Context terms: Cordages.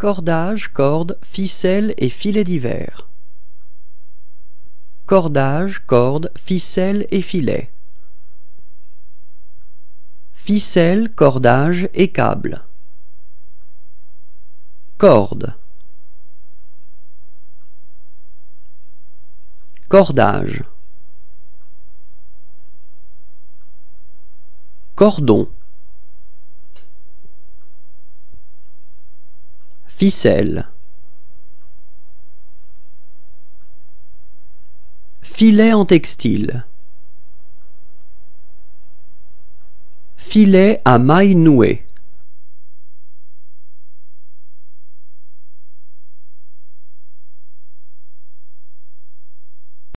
Cordage, corde, ficelle et filet divers. Cordage, corde, ficelle et filet. Ficelle, cordage et câble. Corde. Cordage. Cordon. Ficelle. Filet en textile. Filet à mailles nouées.